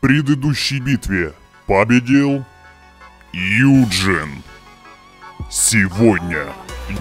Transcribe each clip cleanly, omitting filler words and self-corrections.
предыдущей битве победил Юджин. Сегодня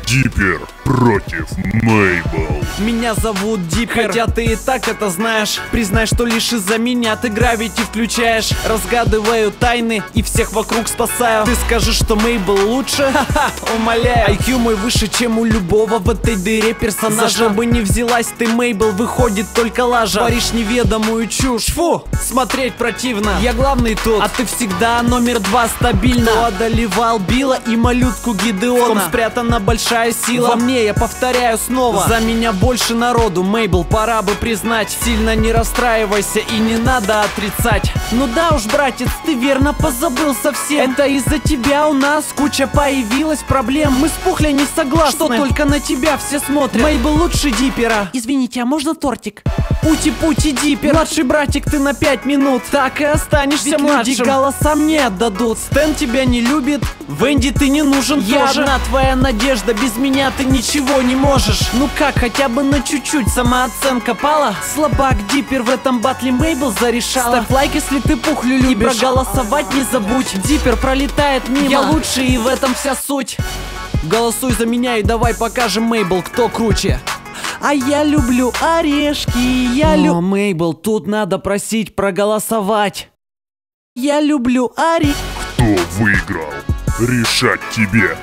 Диппер против Мейбл. Меня зовут Диппер, хотя ты и так это знаешь. Признай, что лишь из-за меня ты Gravity включаешь. Разгадываю тайны и всех вокруг спасаю. Ты скажешь, что Мейбл лучше? Ха-ха, умоляю. IQ мой выше, чем у любого в этой дыре персонажа. За что бы не взялась ты, Мейбл, выходит только лажа. Паришь неведомую чушь, фу, смотреть противно. Я главный тут, а ты всегда номер два стабильно. Кто одолевал Билла и малютку Гидеона? В ком спрятана большая сила? Во мне, я повторяю снова. За меня больше народу, Мейбл, пора бы признать. Сильно не расстраивайся и не надо отрицать. Ну да уж, братец, ты верно позабыл совсем. Это из-за тебя у нас куча появилась проблем. Мы с Пухлей не согласны, что только на тебя все смотрят. Мейбл лучше Диппера. Извините, а можно тортик? Пути-пути, Диппер. Младший братик, ты на 5 минут. Так и останешься ведь младшим. Люди голосам не отдадут. Стэн тебя не любит. Венди, ты не нужен тоже. Я одна твоя надежда, без меня ты ничего не можешь. Ну как, хотя бы на чуть-чуть самооценка пала? Слабак Диппер в этом батле Мейбл зарешала. Ставь лайк, если ты Пухлю любишь. И проголосовать не забудь. Диппер пролетает мимо. Я лучше, и в этом вся суть. Голосуй за меня и давай покажем, Мейбл, кто круче. А я люблю орешки, я люблю... О, Мейбл, тут надо просить проголосовать. Я люблю Ари. Кто выиграл? Решать тебе.